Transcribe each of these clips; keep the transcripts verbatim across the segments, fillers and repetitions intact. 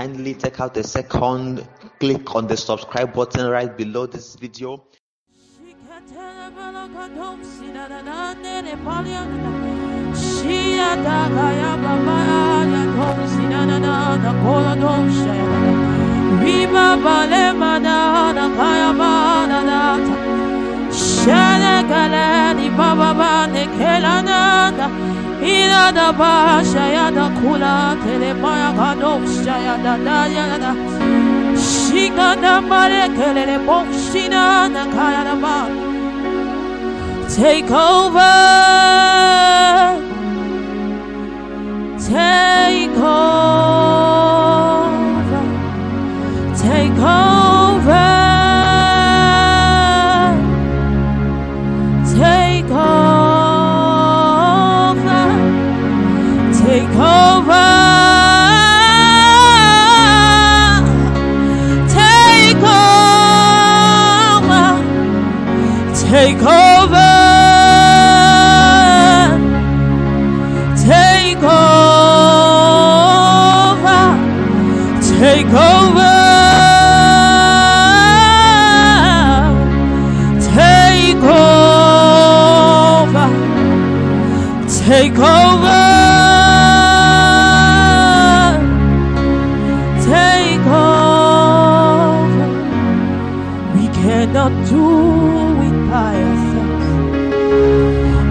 kindly take out a second, click on the subscribe button right below this video. Ina da basha ya da kula tele maya kadosha ya da da ya da shika da mare kelele boshina na kaya da ba. Take over, take over, take over, take over. Take over, take over, take over, take over, take over, take over. We cannot do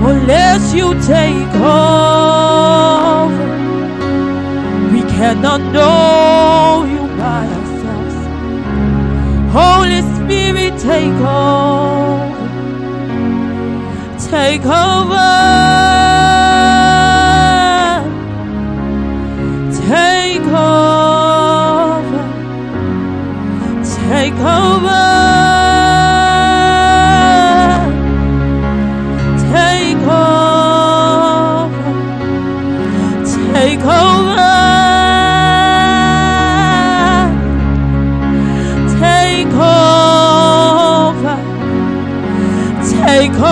unless you take over. We cannot know you by ourselves. Holy Spirit, take over, take over, take over, take over. Take over, take over, take over, take over, take over,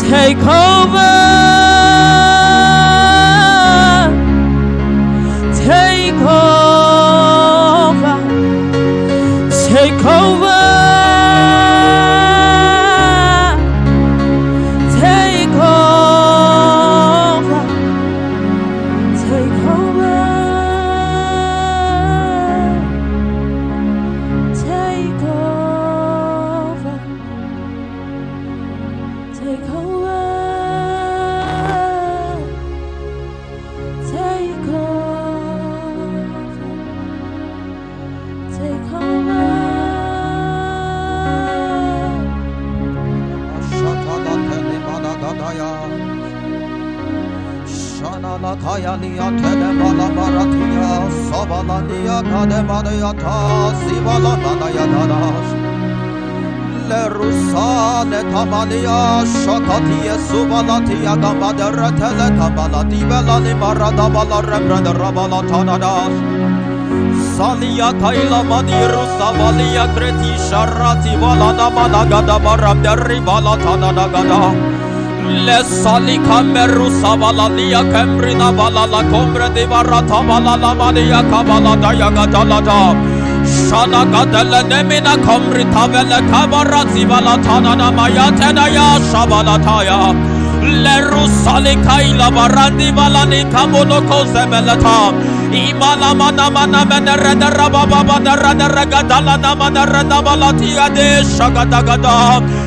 take over, take over. Le sali kameru savalania kemrina balala kombre di varata balala mania kabala daya gadalada shana gadala nemina komri tavela kavarati balatana na mayatena ya shabalataya le rusali kaila barandi balani kabono kozemelata imala mana mana menere derababa badara deragadala namadara dabalatia de shagadagada.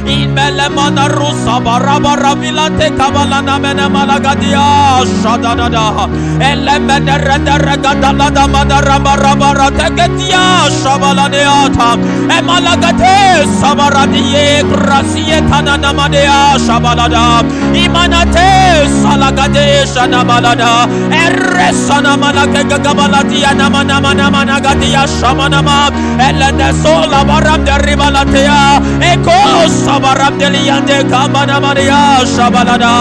Imele mana rusa baraba rabilate kabalana mena malagadia shadadada ele mena reda regadala da madara baraba rategetia shabalaneata emalagate sabaradiye gracie tanana madea shabalada imanate salagade shanabalada eresana malagega gabaladia namana mana managadia shamanama ele desola barab deribalatea ekos Sabarabdeliande Kamana Maria Shabalada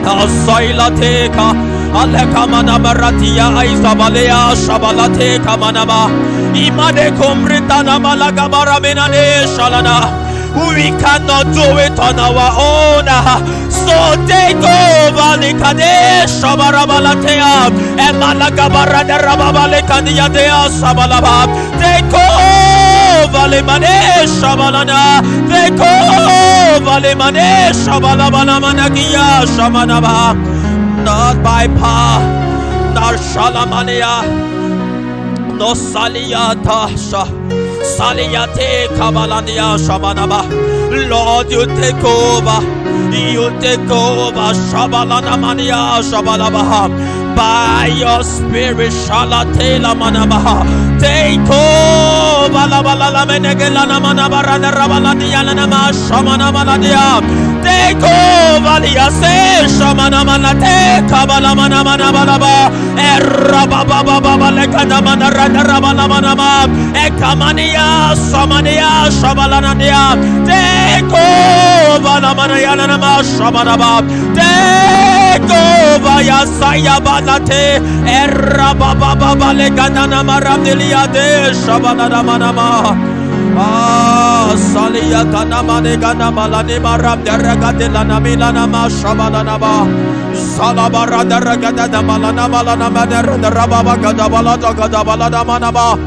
Asailateka Alekamana Baratia Aisabalea Shabalateka Manaba Imade Kumritana Malagabarabinane Shalana We cannot do it on our own. So take over Take over Take over Not by power, not shalamania, no saliyata sha, saliyate kabalania shabanaba. Lord, you take over, you take over shabalanamania shabalaba. By your spirit, shalate lamanabaha. Take over la balala menegela namanabara rabalania nama shamanabaladia. Take over the ascension, manamana take kabala manamana balaba. Erra baba baba lekana manara rabala manama. Ekamania samania shabalania. Take over the manayana nama shabalaba. Take over yasaya balate. Erra baba baba lekana namaramdilia de shabalana manama. Ah, Salia Kanamane Ganamala Nimaram Deragatela Namilana Mashabanaba Salabara Deragada Malana Malana Mader, the Rababagada Balata Gadabalada Manaba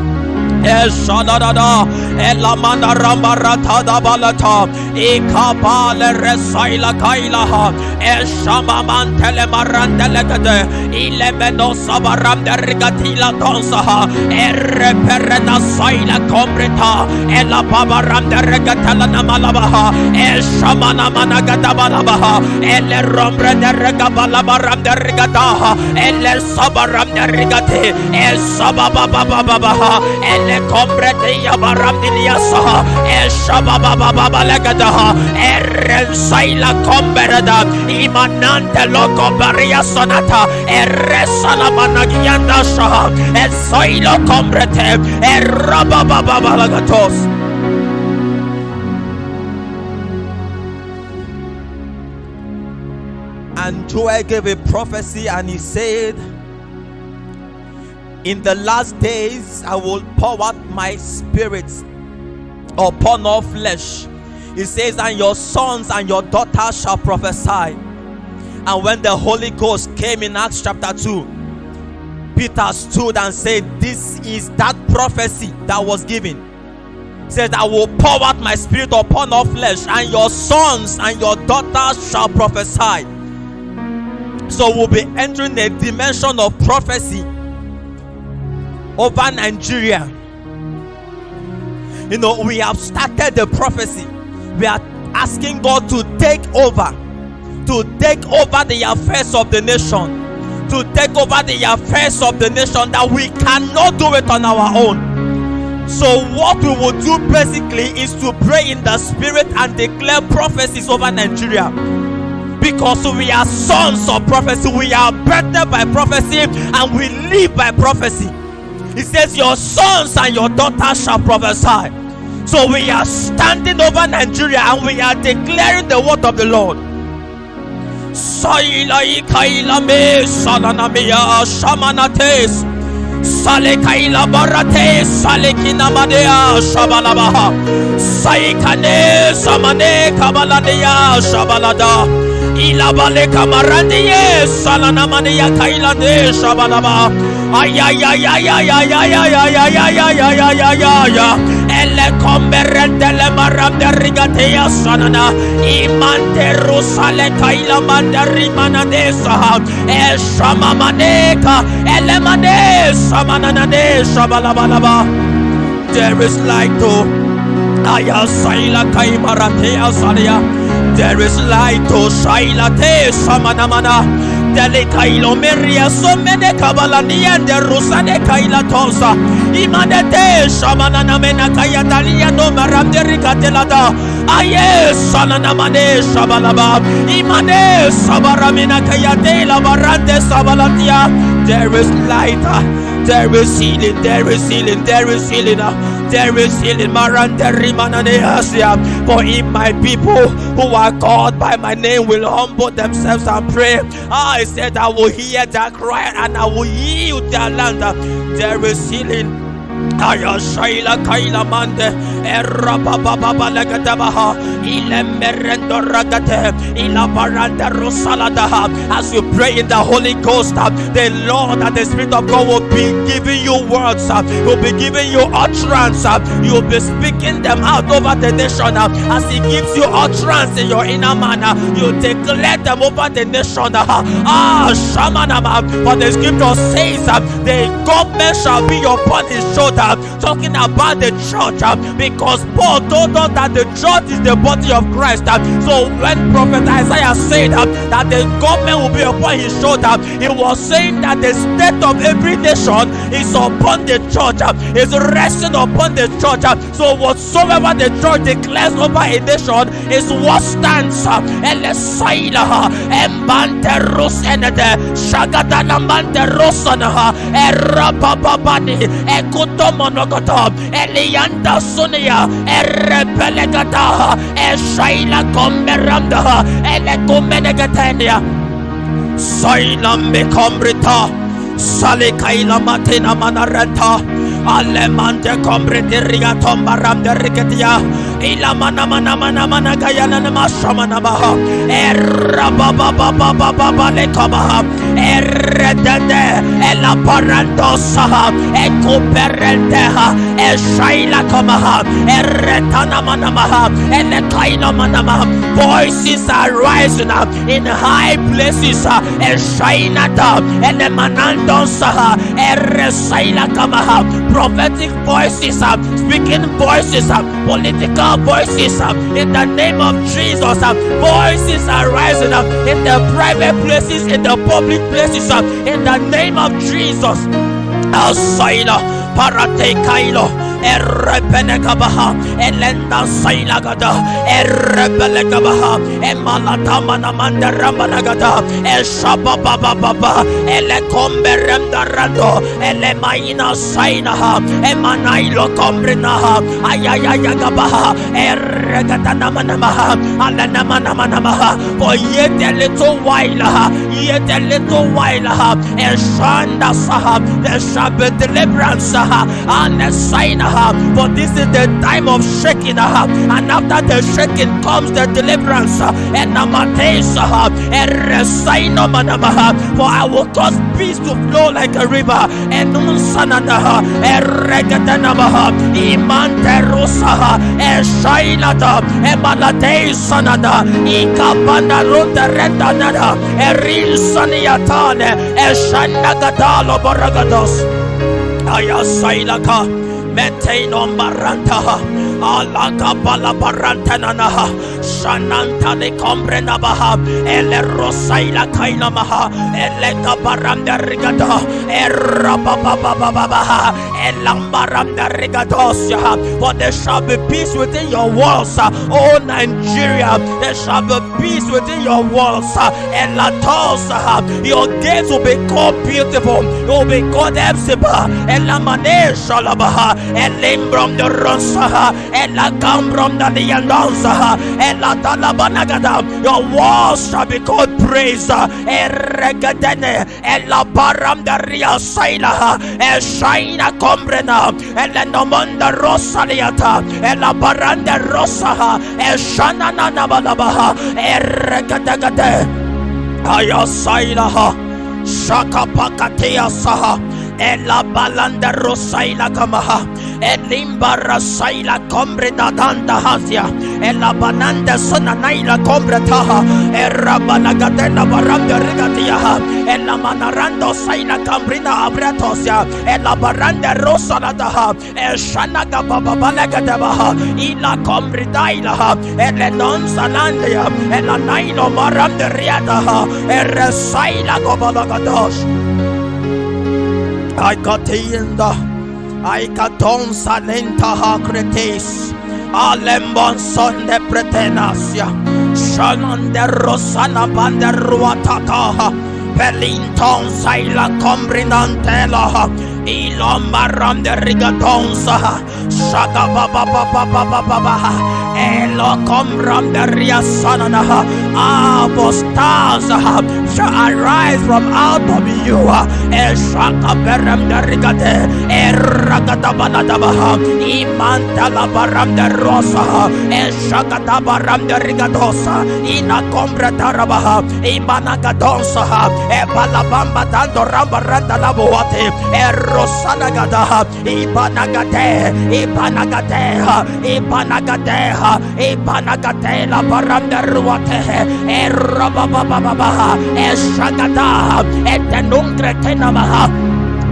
Eshadada Elamana Ramarata Balata Ikapale Resaila Kailaha Eshamaman Telemaran Delegate Ilemeno Sabaram Dergatila Tonsaha Ereperena Saila Combreta Elababaram Dergatala Namalabaha Eshamana Managadabaha Ele Rombre Deregabalabaram Dergataha Ele Sabaram Dergate El Sababababaha Ele Combrete Yabaram Diliasaha Eshabababababalaga Erren Saila Comberada, Imanante Loco Baria Sonata, Erre Salamanagianda Shaha, El Sailo Combrete, Erraba Babalagatos. And Joel gave a prophecy and he said, in the last days I will pour out my spirit upon all flesh. It says, and your sons and your daughters shall prophesy. And when the Holy Ghost came in Acts chapter two, Peter stood and said, this is that prophecy that was given. He said, I will pour out my spirit upon all flesh, and your sons and your daughters shall prophesy. So we'll be entering a dimension of prophecy over Nigeria. You know, we have started the prophecy. We are asking God to take over, to take over the affairs of the nation, to take over the affairs of the nation, that we cannot do it on our own. So what we will do basically is to pray in the spirit and declare prophecies over Nigeria. Because we are sons of prophecy, we are birthed by prophecy, and we live by prophecy. It says your sons and your daughters shall prophesy. So we are standing over Nigeria and we are declaring the word of the Lord. Sailai kailame salanamiya shamanates Sale kaila barate sale kinamadea shabalabaha Saikane samane kabaladea shabalada Ilabale kamaradeye salanamania kailade shabalabaha Aya ya ya ya ya ya ya ya ya ya ya ya ya ya ya Elle comberente le maram de rigatea sanana Imante rusale kaila mandari manadesa El shama maneka ele manesa mananadesa balabalaba. There is light to Aya saila kaimaratea salia. There is light to saila te samanamana Delikailo Meria Somede Kabalania de Rusane Kaila Tosa Imanete Shamanana Menakaya Dalia no Maram de Ricatelada Aye Sananamane Shabalaba Imane Sabaramina Kayade La Barante Sabalatia. There is light, there is healing, there is healing, there is healing. There is healing, for if my people who are called by my name will humble themselves and pray, I said I will hear their cry and I will yield their land. There is healing, Taya Shaila Kaila Mande, Erababa Legatabaha, Ilemerendo Ragate, Ilabaranda Rosaladaha. As you pray in the Holy Ghost, the Lord and the Spirit of God will be giving you words, will be giving you utterance, you will be speaking them out over the nation. As He gives you utterance in your inner manner, you declare them over the nation. Ah, Shamanama, for the scripture says that the government shall be upon his shoulder, talking about the church, because Paul told us that the church is the body of Christ. So when Prophet Isaiah said that the government will be upon his shoulder, he was saying that the state of every nation is upon the church, is resting upon the church. So whatsoever the church declares over a nation is what stands. Banterus and the Shagatana Manterosana, Erababani, Ekotomonogata, Elianda Sunia, Erepelegata, Eshaila Comberanda, Elecomenegatania, Silam Becombrita, Salikaila Matina Manarenta. Alemante compretiria tomba ram de riquetia, ilamana mana mana mana gayana mashamana baha, erababababababa le kabaha, erredende, elaparantosaha, ecuperenteha, eshaila kamaha, erretana manamaha, elekaila manamaha. Voices are rising up in high places, eshainata, elemanantosaha, erresaila kamaha. Prophetic voices, uh, speaking voices, uh, political voices, uh, in the name of Jesus, uh, voices are rising up uh, in the private places, in the public places, uh, in the name of Jesus. Asaila parate kailo errepenekabaha elenda sailagada errepelekabaha emalatamana mandarambalagada eshababababa elekomberemdarando elemaina sainaha emanailo kombrinaha ayayayagabaha erregatanamanaha alanamanamanaha. For yet a little while, yet a little while, eshanda saha, there shall be deliverance and a sign. For this is the time of shaking, and after the shaking comes the deliverance. And for I will cause peace to flow like a river. And Sanada maintain on Baranta, Alaka Balabarantanaha, Shananta de Combrenabaha, Ele Rosaila Kainamaha, Eleka Baranda Rigata, Erabababa, Elambaranda Rigatos. For there shall be peace within your walls, O Nigeria. There shall be peace within your walls, Elatosa. Your gates will be called beautiful, you will be called Epsiba, Elamane Shalabaha. Elimbrom the Ronsaha, Elakambrom the Yandonsaha, Elatalabanagadam. Your walls shall be called praise, Eregadene, Elabaram the Ria Sailaha, Eshaina Combrena, Elenomonda Rosaliata, Elabaran the Rosaha, Eshananabalabaha, Eregadagade, Ayasailaha, Shakapakatia Saha. Ella balanda rosaila kamaha, elimba rasaila combre da danda hasia, ella bananda sona naila combre taha, erra banagadena baranda regatiaha, ella manarando saila cambrina abratosia, ella baranda rosalataha, eshanaga babalagadabaha, ila combre dailaha, ella non salandia, ella naino maranda riadaha, erra saila gobalagadosh. I got in the I got on Salenta Hacrates, Alemon son de Pretenasia, Shanon de Rosana Banderuataka, Pelinton Saila Combrinantela. Ilom maram de rigatonsa, shaga baba baba baba baba, elo comram de riasanana, abostas, shall arise from out of you. Shagata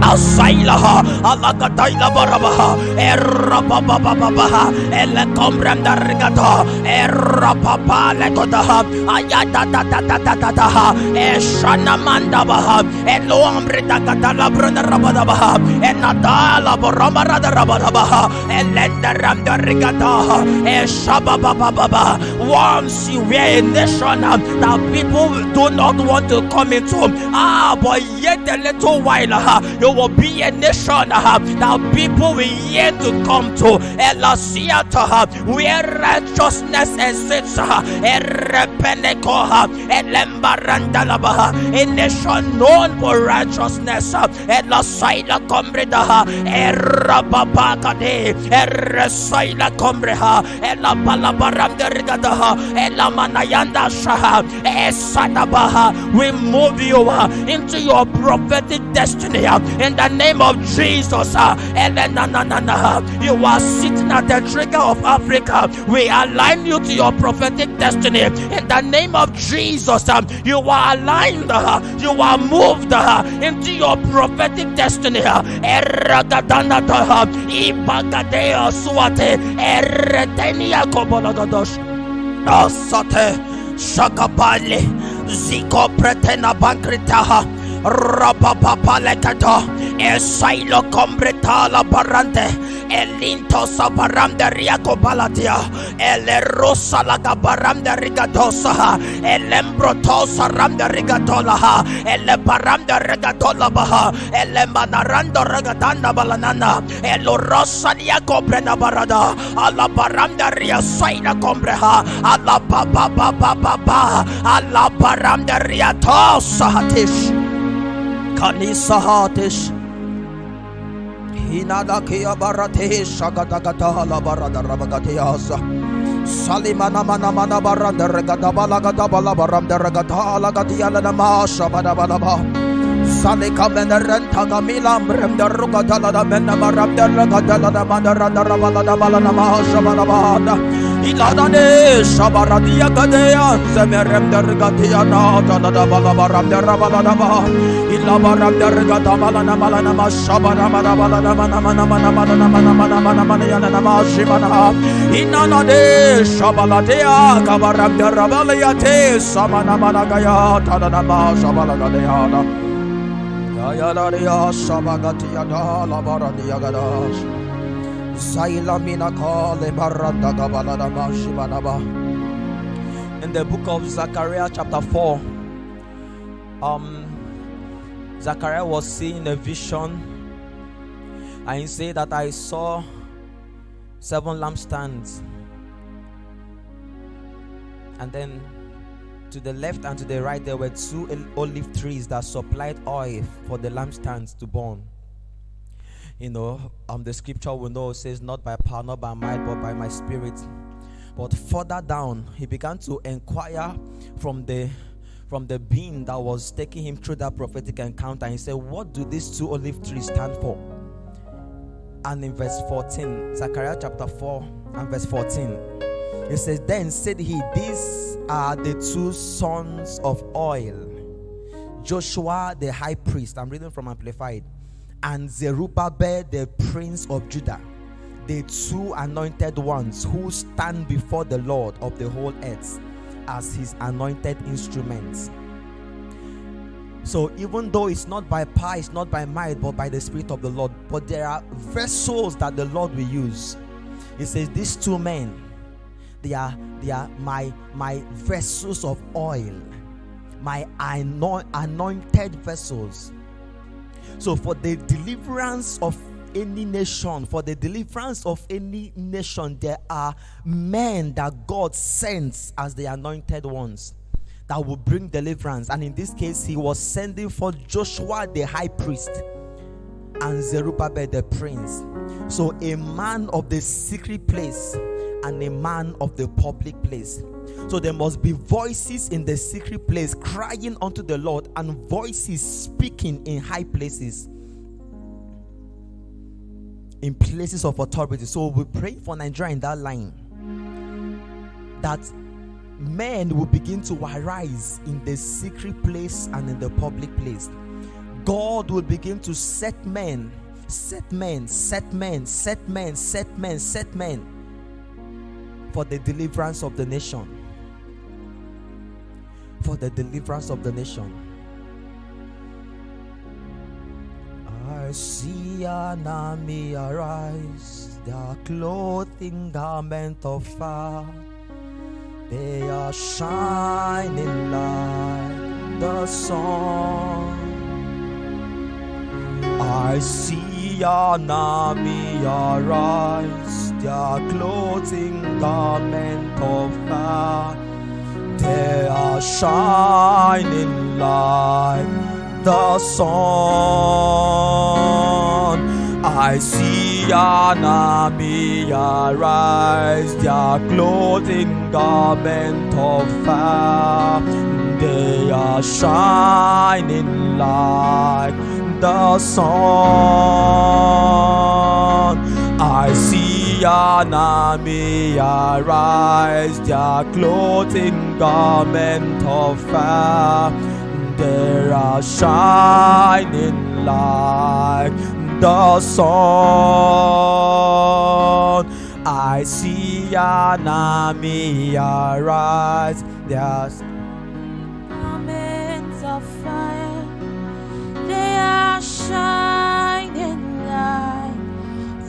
Asailaha, Alakataila Barabaha, Erabababaha, Elecombramda Rigata, Erapapa Lekotaha, Ayata Tatataha, Eshanamandabaha, Eloambrita Catalabrana Rabadabaha, Enadala Boromara Rabadabaha, Elendaramda Rigata, Eshabababa. Once you were a nation that people do not want to come into, ah, but yet a little while you will be a nation uh, that people will yearn to come to. Elasiata, where righteousness exists, Erepenekoha, Elembarandalabaha, a nation known for righteousness, Elasaila Combrida, Erababakade, Eresaila Combreha, Elabalabaram de Rigadaha, Elamanayanda Shaha, Esadabaha. We move you uh, into your prophetic destiny. In the name of Jesus, uh, you are sitting at the trigger of Africa. We align you to your prophetic destiny. In the name of Jesus, um, you are aligned, uh, you are moved uh, into your prophetic destiny. Rapapapalekata, Esailo Combreta la Parante, Elinto Sabaram de Riacobalatia, Elerosa la Gabaram de Rigatosa, Elembrotosa Ram de Rigatolaha, Elebaram de Rigatolabaha, Elemanarando Regatanda Balanana, Elorosa Liacobrena Barada, Alabaram de Riasaina Combreha, Alapapapapapa, Alabaram de Riatosa Hatish. Kanisa hatish hinadakia barate shagadagata la barada rabagatiasa salimana mana mana barada regadabala gadabala baramda regata la gatiala namasha badabalaba salikabena renta gamila bremda rugatala da menna baramda regatala da mandaranda rabalada balanamasha badabada iladane shabaradia gadea semeremda regatiana da da balabaramda rabalada Ilabaram dergata malana malana mashabana malana malana malana malana malana malana malana malana mashibana inana de shabalatea kabaram derabaliate samana malagaya tanana mashabalagaya yayalariya shabagatia labaradiagadas zailamina kale baranda kabalana mashibana. In the book of Zechariah chapter four, um Zechariah was seeing a vision, and he said that I saw seven lampstands, and then to the left and to the right there were two olive trees that supplied oil for the lampstands to burn. You know, um, the scripture we know says, "Not by power, not by might, but by my spirit." But further down, he began to inquire from the from the being that was taking him through that prophetic encounter. He said, what do these two olive trees stand for? And in verse fourteen, Zechariah chapter four and verse fourteen, it says, then said he, these are the two sons of oil, Joshua the high priest, I'm reading from Amplified, and Zerubbabel the prince of Judah, the two anointed ones who stand before the Lord of the whole earth as his anointed instruments. So even though it's not by power, it's not by might, but by the Spirit of the Lord, but there are vessels that the Lord will use. It says these two men, they are they are my my vessels of oil, my anointed vessels. So for the deliverance of any nation, for the deliverance of any nation, there are men that God sends as the anointed ones. that will bring deliverance. And in this case, he was sending for Joshua the high priest and Zerubbabel the prince. So a man of the secret place and a man of the public place. So there must be voices in the secret place crying unto the Lord, and voices speaking in high places, in places of authority. So we pray for Nigeria in that line, that men will begin to arise in the secret place and in the public place. God will begin to set men, set men, set men, set men, set men, set men for the deliverance of the nation. For the deliverance of the nation. I see an army arise, they are clothed in garment of fire. They are shining like the sun. I see an army arise, they are clothed in garment of fire. They are shining like the sun. I see an army arise, they are clothed in garment of fire. They are shining like the sun. I see an army arise, they are clothed in garment of fire. They are shining like the sun. I see an army arise. They are garments of fire. They are shining like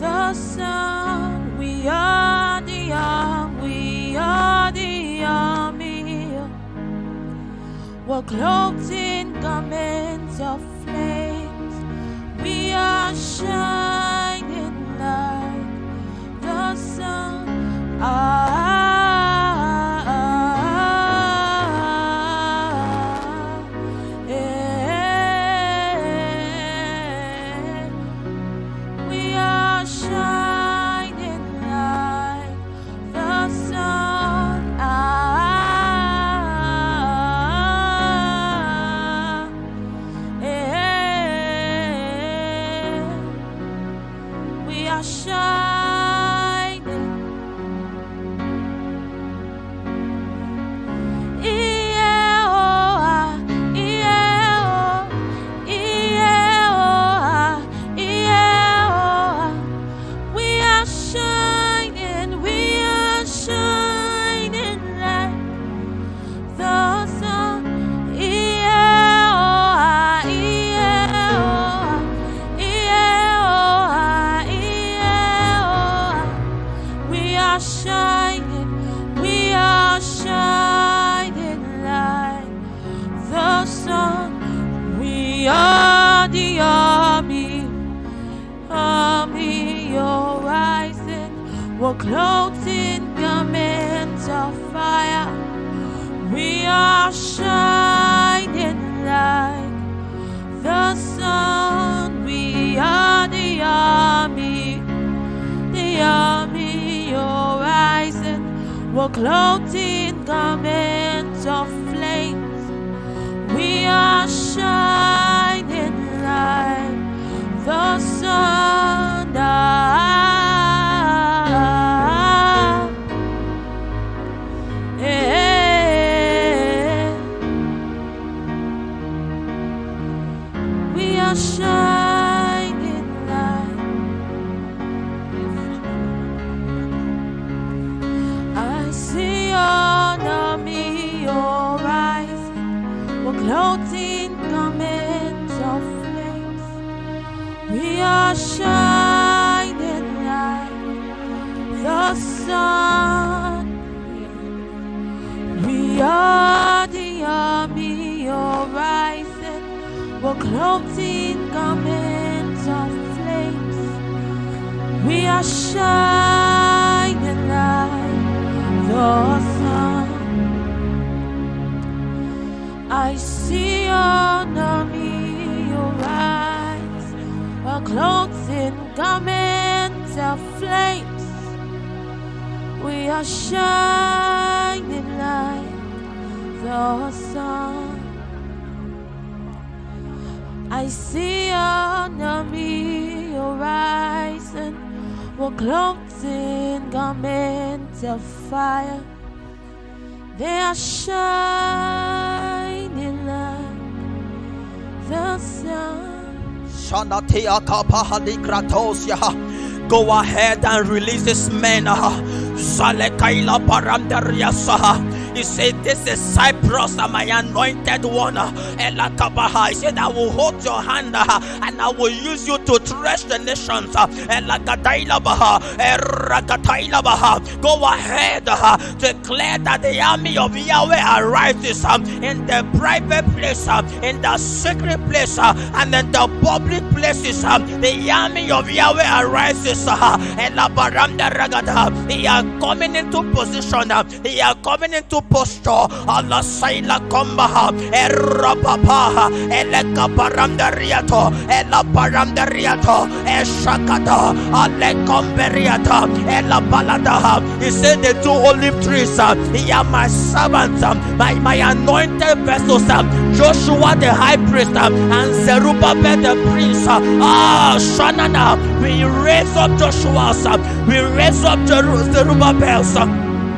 the sun. We are the army. We are the army. We're clothed in garments of flames. We are shining like the sun. Ah, yeah. We are shining like the sun. Ah, clothed in garments of fire, we are shining like the sun. We are the army, the army, you're rising. We're clothed in garments of flames. We are shining like the sun. Shining light, I see your army, your eyes. We're clothed in garments of flames. We are shining like the sun. We are the army, your eyes. We're clothed in garments of flames. We are shining like the sun. I see an army arise, all clothed in garments of flames. We are shining like the sun. I see an army arising, all clothed in garments of fire. They are shining like the sun. Shanatia kapahali kratos yaha. Go ahead and release this man. Salekaila paramdariasaha. He said, "This is Cyprus, my anointed one." Elakabaha. He said, "I will hold your hand and I will use you to thresh the nations." Elakatailabaha. Erakatailabaha. Go ahead, declare that the army of Yahweh arises in the private place, in the secret place, and in the public places. The army of Yahweh arises. Elabaramdaragada. They are coming into position. They are coming into posture. Allah saila kombaha. Errapapa. Elekaparamdariato. Elaparamdariato. Eshakata. Alekomberiata. Elabaladaha. He said, "The two olive trees, they are my servants, my, my anointed vessels, Joshua the high priest and Zerubbabel the prince." Ah, Shanana. We raise up Joshua. We raise up Jerusalem. Zerubbabel,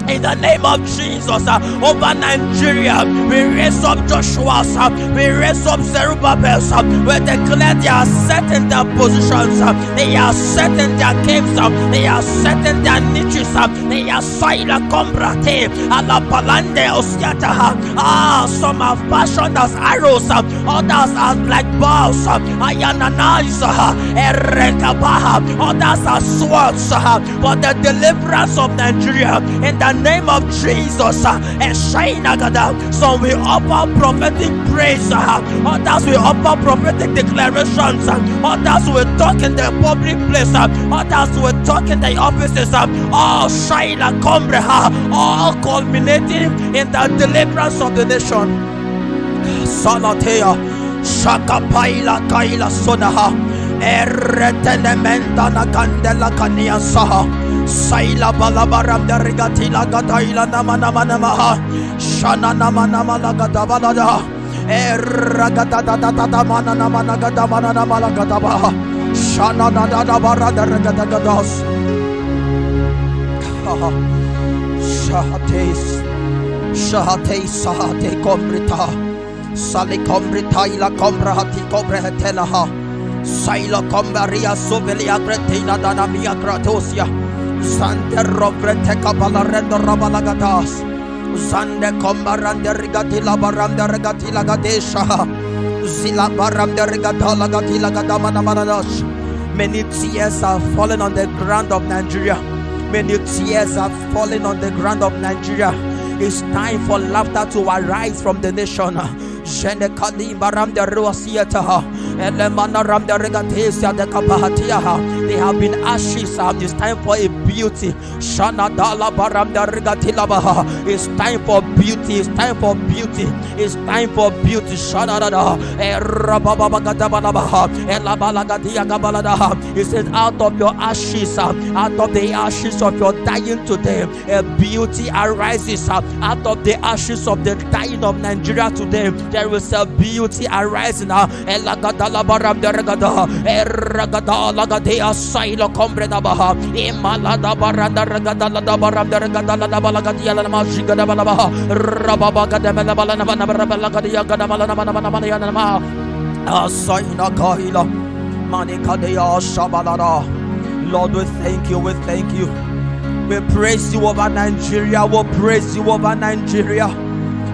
in the name of Jesus, uh, over Nigeria, we raise up Joshua, uh, we raise up Zerubbabel, uh, we declare they are set in their positions, uh, they are set in their caves, uh, they are set in their niches, uh, they are silent, combrate, alapalande, oscata. Ah, some are fashioned as arrows, uh, others are like bows, uh, ayananais, uh, erekabaha, others are swords, uh, but the deliverance of Nigeria, in the name of Jesus, uh, so we offer prophetic praise, uh, others we offer prophetic declarations, uh, others we talk in the public place, uh, others we talk in the offices, uh, all Shaila Kombreha, all culminating in the deliverance of the nation. Salatea Shakapaila Kaila Sonaha Eretelementa Nakandela Kania Saha. Saila balabaram de regatila gataila nama nama namaha shana nama nama lagatabalada erragatata mana nama nagadamana nama lagatabaha shana nada bara de regatagados shahates shahates sahate kombrita sali kombrita ila kombrahati kombrahetelaha saila kombaria sobelia gretina dana mia kratosia Sande rovrete kabala rendo rabala gatas. Sande kombarande rigatila barande rigatila gadesha. Zila barande rigatala gatila gadamana manadas. Many tears are falling on the ground of Nigeria. Many tears are falling on the ground of Nigeria. It's time for laughter to arise from the nation. Shende kalimba ramde ruasietaha. Elemana ramde regatesia de kapahatiaha. They have been ashes. It's time for a beauty. Shana dala baramde regatilabaha. It's time for beauty. It's time for beauty. It's time for beauty. Shana dada. Erababa gadabalabaha. Elabalagadia gabaladaha. He said, "Out of your ashes, out of the ashes of your dying today, a beauty arises. Out of the ashes of the dying of Nigeria today, there is a beauty arising." Lord, we thank you, we thank you. We praise you over Nigeria, we praise you over Nigeria.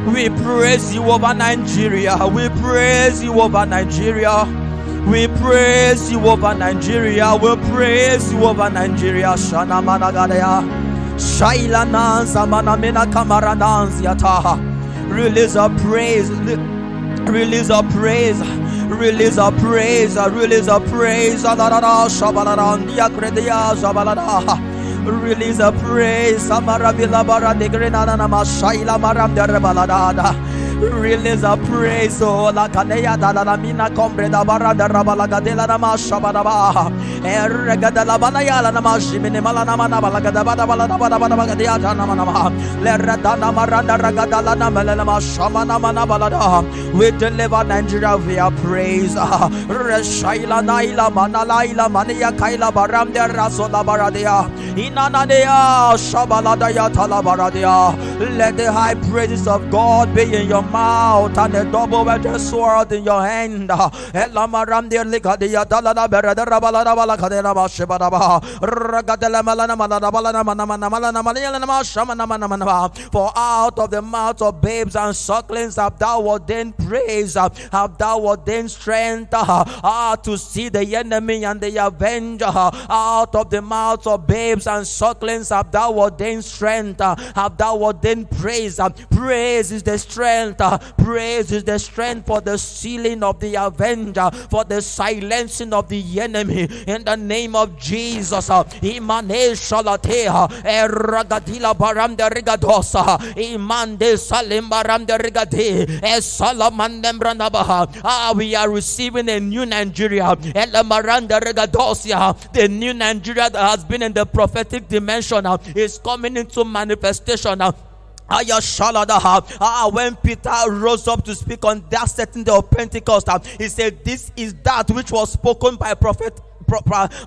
We praise you over Nigeria. We praise you over Nigeria. We praise you over Nigeria. We praise you over Nigeria. Shana managadaya. Shaila nansa manamina kamara nansi yataha. Release a praise. Release a praise. Release a praise. Release a praise. Release a praise. Amara bila bara de grena na mashaila maram de rebalada. Release a praise, oh la cadeia da la mina compre da barra da rabalaga de la namasha badaba. Erega da la banaya la namashi minimala namana balaga da badabala da badabala de atanamana. Lerata namaranda ragada la namelama shamana manabalada. We deliver Nigeria via praise. Reshaila naila manalaila mania kaila baram de rasola baradea. Inanadea shabaladaya talabaradea. Let the high praises of God be in your mouth and a double-edged sword in your hand. For out of the mouth of babes and sucklings have thou ordained praise, have thou ordained strength uh, to see the enemy and the avenger. Out of the mouth of babes and sucklings have thou ordained strength, uh, have thou ordained praise. Uh, praise is the strength. Uh, praise is the strength for the sealing of the avenger, for the silencing of the enemy. In the name of Jesus, Imane Shalatea, Eragadila Baram de Rigadosa, Imande Salim Baram de Rigade, Esalamandem Branabaha. Ah, we are receiving a new Nigeria, Elamaranda Rigadosia, the new Nigeria that has been in the prophetic dimension uh, is coming into manifestation. Uh, Ah, when Peter rose up to speak on that certain day of Pentecost, he said, "This is that which was spoken by prophet."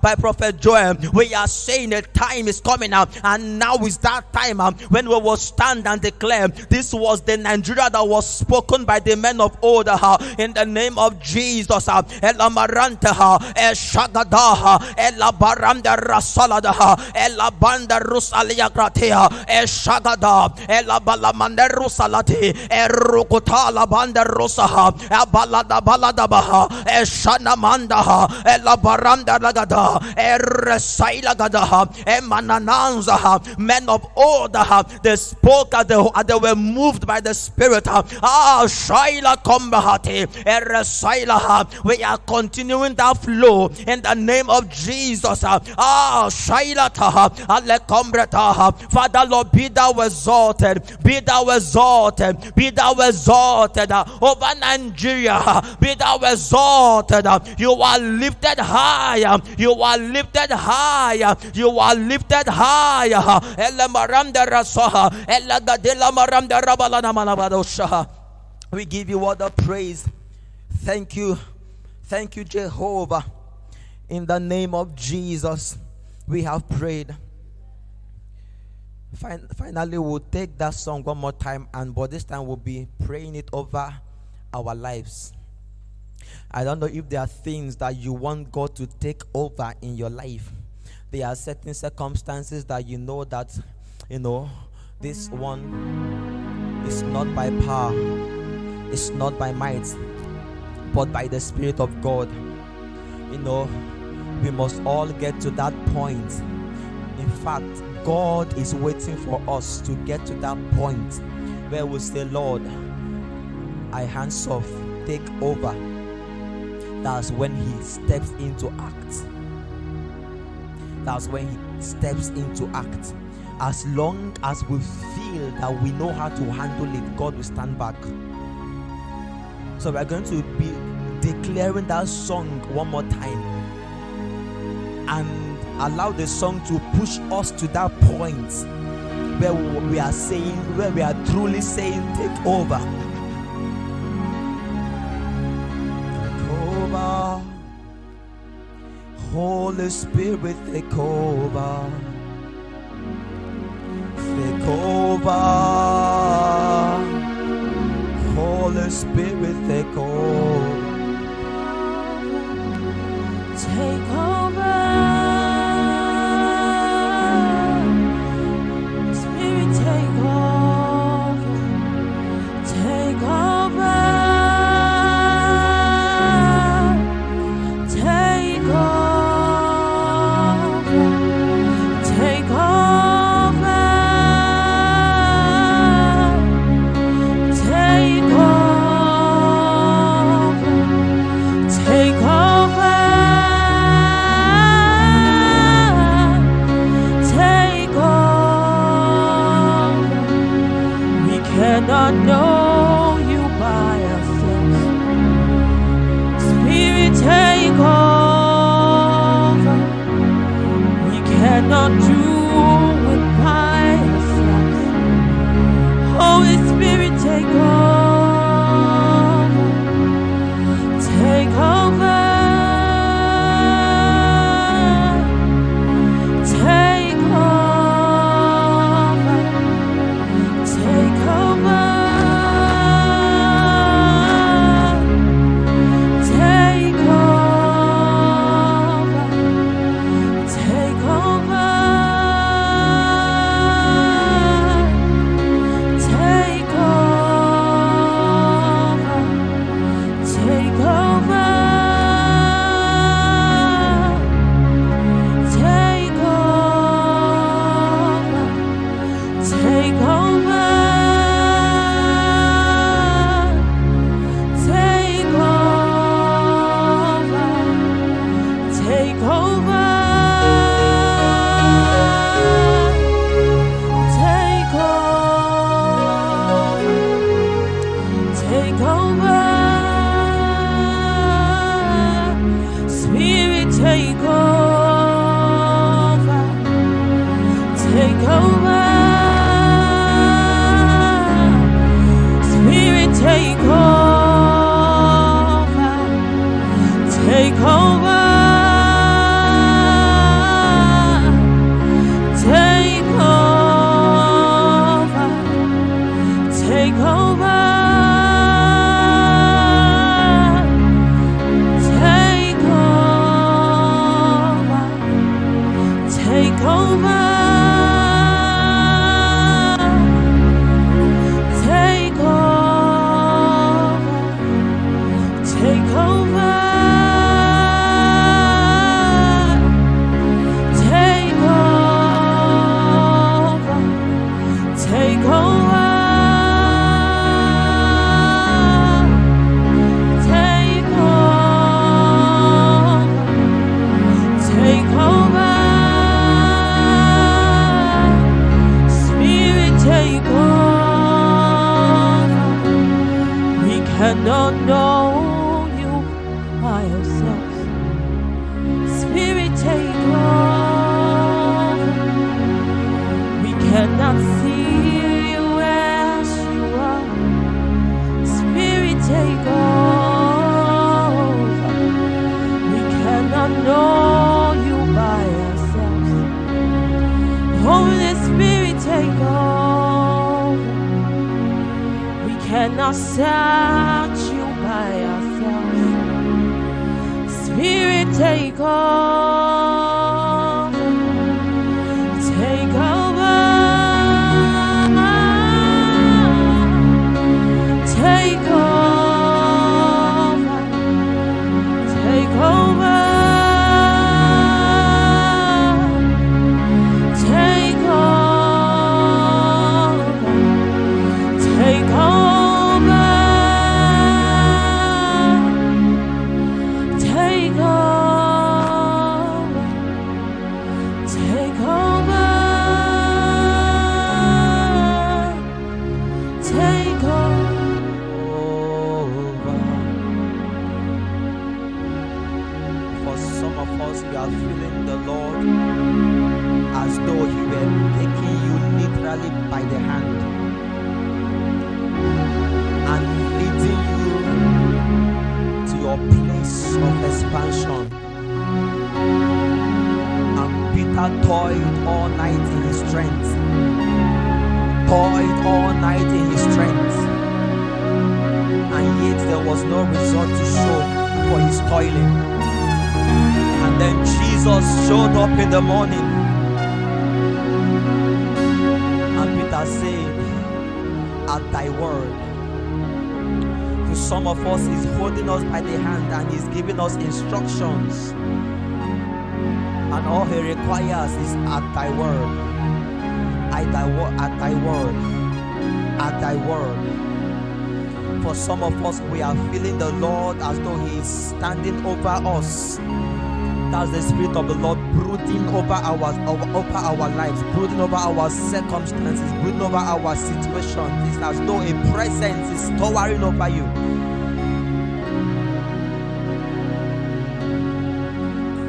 by prophet Joel. We are saying a time is coming up, and now is that time um, when we will stand and declare this was the Nigeria that was spoken by the men of old. Uh, in the name of Jesus, uh, men of old, they spoke as they, as they were moved by the Spirit. We are continuing that flow in the name of Jesus. Father Lord, be thou exalted, be thou exalted, be thou exalted over Nigeria, be thou exalted. You are lifted high. You are lifted higher. You are lifted higher. We give you all the praise. Thank you. Thank you, Jehovah. In the name of Jesus, we have prayed. Fin finally, we'll take that song one more time, and but this time we'll be praying it over our lives. I don't know if there are things that you want God to take over in your life. There are certain circumstances that you know that, you know, this one is not by power, it's not by might, but by the Spirit of God. You know, we must all get to that point. In fact, God is waiting for us to get to that point where we say, Lord, I hands off, take over. That's when he steps into act. That's when he steps into act. As long as we feel that we know how to handle it, God will stand back. So we're going to be declaring that song one more time and allow the song to push us to that point where we are saying, where we are truly saying, take over. Holy Spirit, take over, take over. Holy Spirit, take over, take over. Spirit, take over, take over. Know you Instructions, and all he requires is at thy word, at thy word, at thy word, at thy word. For some of us, we are feeling the Lord as though he is standing over us. That's the Spirit of the Lord brooding over our over our lives, brooding over our circumstances, brooding over our situation. It's as though a presence is towering over you.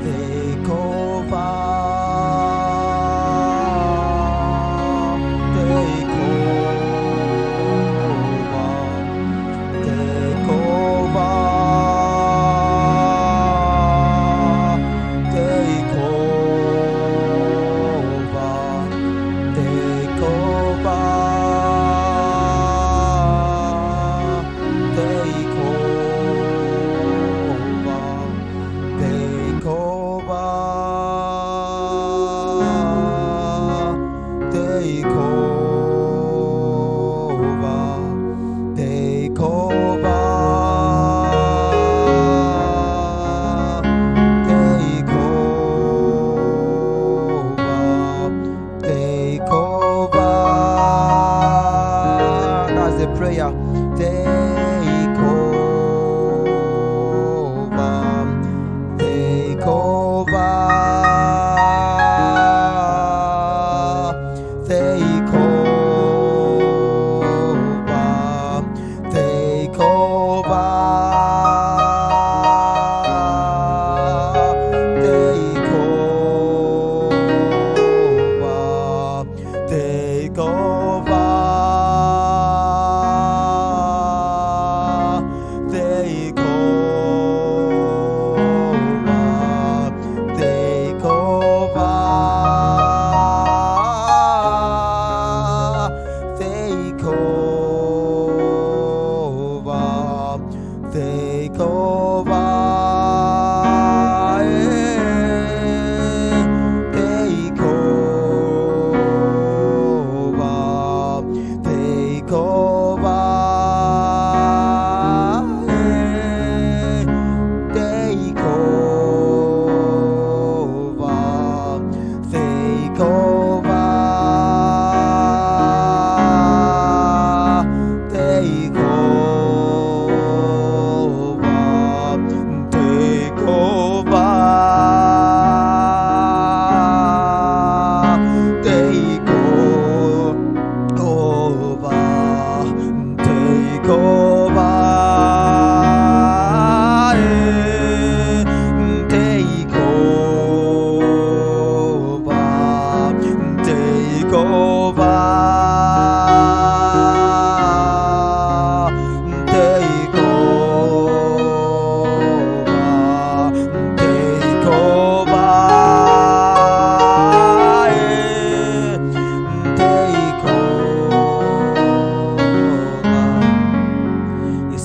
Take over.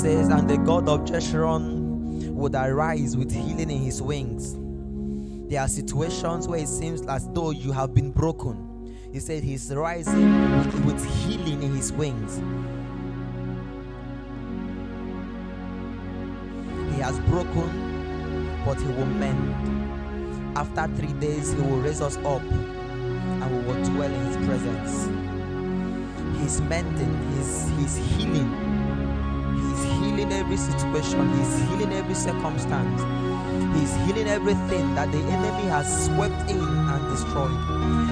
says, and the God of Jeshurun would arise with healing in his wings. There are situations where it seems as though you have been broken. He said he's rising with, with healing in his wings. He has broken, but he will mend. After three days, he will raise us up and we will dwell in his presence. He's mending, he's, he's healing. He's healing every situation, he's healing every circumstance. He's healing everything that the enemy has swept in and destroyed.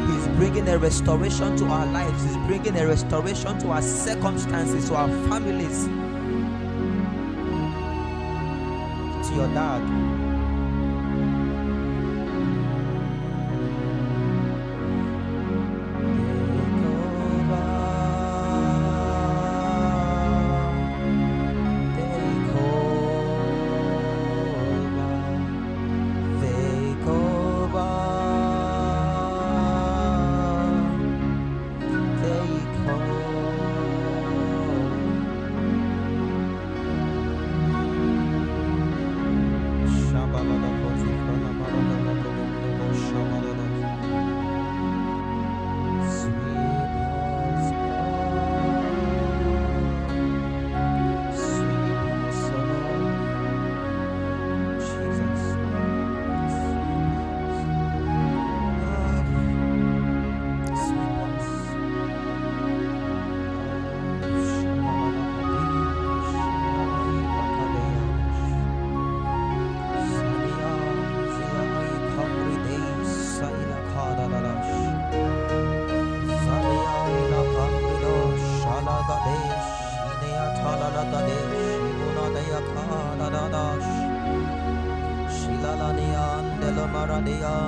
He's bringing a restoration to our lives. He's bringing a restoration to our circumstances, to our families, to your dad. I'm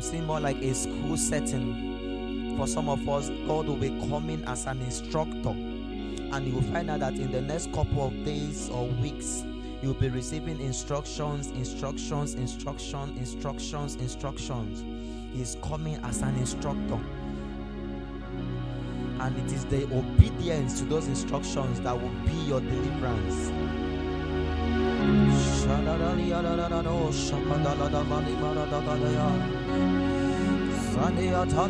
seeing more like a school setting. For some of us, God will be coming as an instructor, and you will find out that in the next couple of days or weeks, you will be receiving instructions, instructions, instructions, instructions, instructions. He is coming as an instructor. And it is the obedience to those instructions that will be your deliverance. Shabala Oh,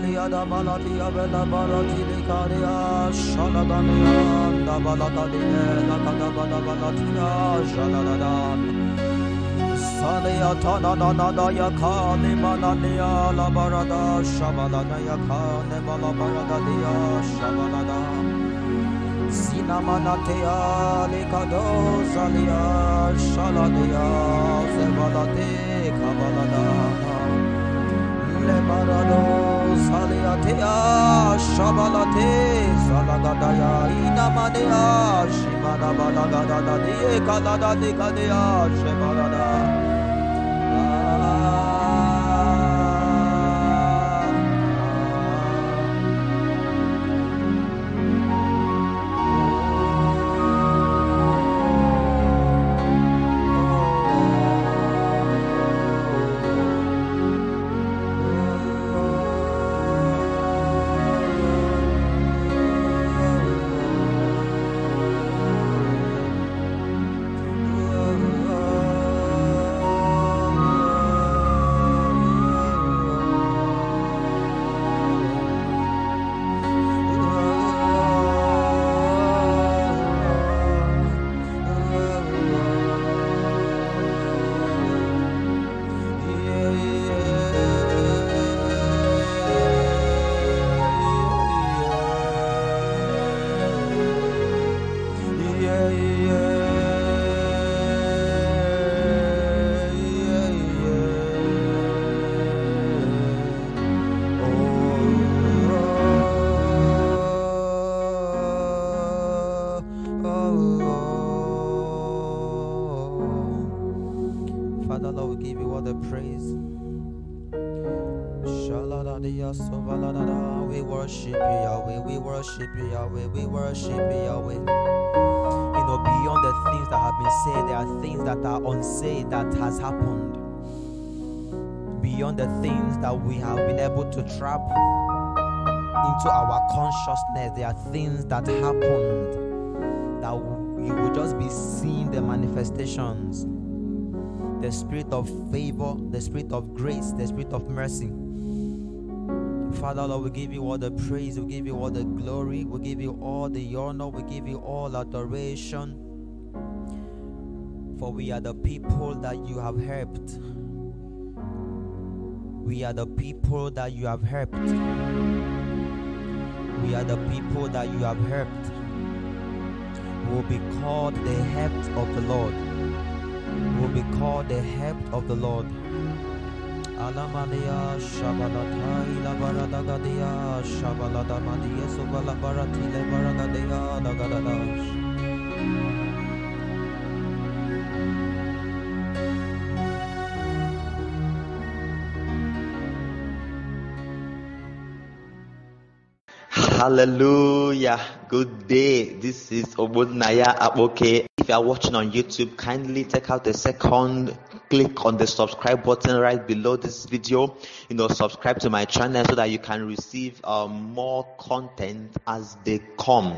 Father, Lord, we give you all the praise. We worship you, Yahweh. We worship you, Yahweh. We worship you, Yahweh. You know, beyond the things that have been said, there are things that are unsaid that has happened. Beyond the things that we have been able to trap into our consciousness, there are things that happened that you will just be seeing the manifestations. The spirit of favor, the spirit of grace, the spirit of mercy. Father, Lord, we give you all the praise, we give you all the glory, we give you all the honor, we give you all adoration. For we are the people that you have helped. We are the people that you have helped. We are the people that you have helped. We will be called the helped of the Lord. We will be called the helped of the Lord. Alamadia Shabalatai La Baradagadia Shabalada Madia Subala Barati La Baragadea Dagadadash. Hallelujah. Good day. This is Ogbonnaya Akpoke. If you are watching on YouTube, kindly take out a second, click on the subscribe button right below this video. You know, subscribe to my channel so that you can receive um, more content as they come.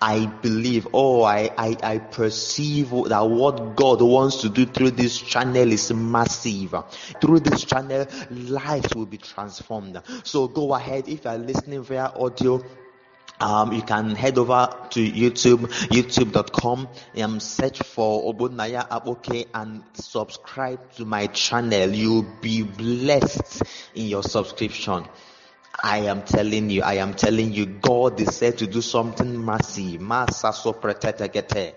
I believe, oh, I, I, I perceive that what God wants to do through this channel is massive. Through this channel, lives will be transformed. So go ahead, if you are listening via audio, Um, you can head over to YouTube, youtube dot com, um, search for Ogbonnaya Akpoke and subscribe to my channel. You'll be blessed in your subscription. I am telling you, I am telling you, God is said to do something massive. Massa so protected.